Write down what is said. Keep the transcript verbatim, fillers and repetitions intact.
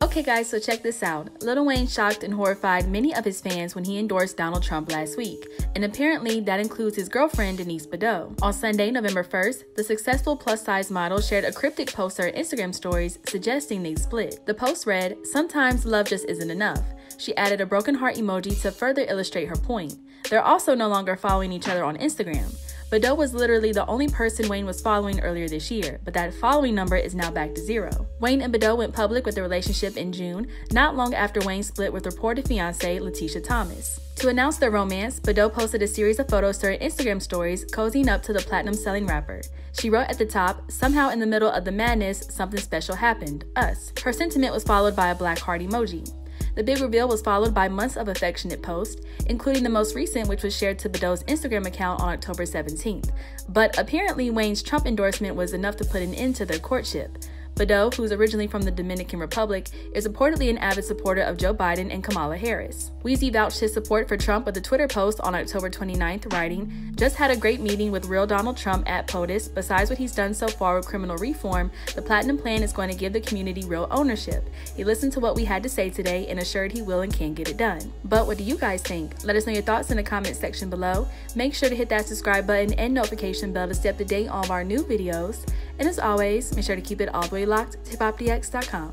Okay guys, so check this out. Lil Wayne shocked and horrified many of his fans when he endorsed Donald Trump last week, and apparently that includes his girlfriend Denise Bidot. On Sunday, November first, the successful plus-size model shared a cryptic post to her Instagram stories suggesting they split. The post read, "Sometimes love just isn't enough." She added a broken heart emoji to further illustrate her point. They're also no longer following each other on Instagram. Bidot was literally the only person Wayne was following earlier this year, but that following number is now back to zero. Wayne and Bidot went public with their relationship in June, not long after Wayne split with reported fiancée Letitia Thomas. To announce their romance, Bidot posted a series of photos to her Instagram stories, cozying up to the platinum-selling rapper. She wrote at the top, "Somehow in the middle of the madness, something special happened, us." Her sentiment was followed by a black heart emoji. The big reveal was followed by months of affectionate posts, including the most recent, which was shared to Bidot's Instagram account on October seventeenth. But apparently Wayne's Trump endorsement was enough to put an end to their courtship. Bidot, who's originally from the Dominican Republic, is reportedly an avid supporter of Joe Biden and Kamala Harris. Weezy vouched his support for Trump with a Twitter post on October twenty-ninth, writing, "Just had a great meeting with real Donald Trump at POTUS. Besides what he's done so far with criminal reform, the Platinum Plan is going to give the community real ownership. He listened to what we had to say today and assured he will and can get it done." But what do you guys think? Let us know your thoughts in the comment section below. Make sure to hit that subscribe button and notification bell to stay up to date on all of our new videos. And as always, make sure to keep it all the way locked to hip hop D X dot com.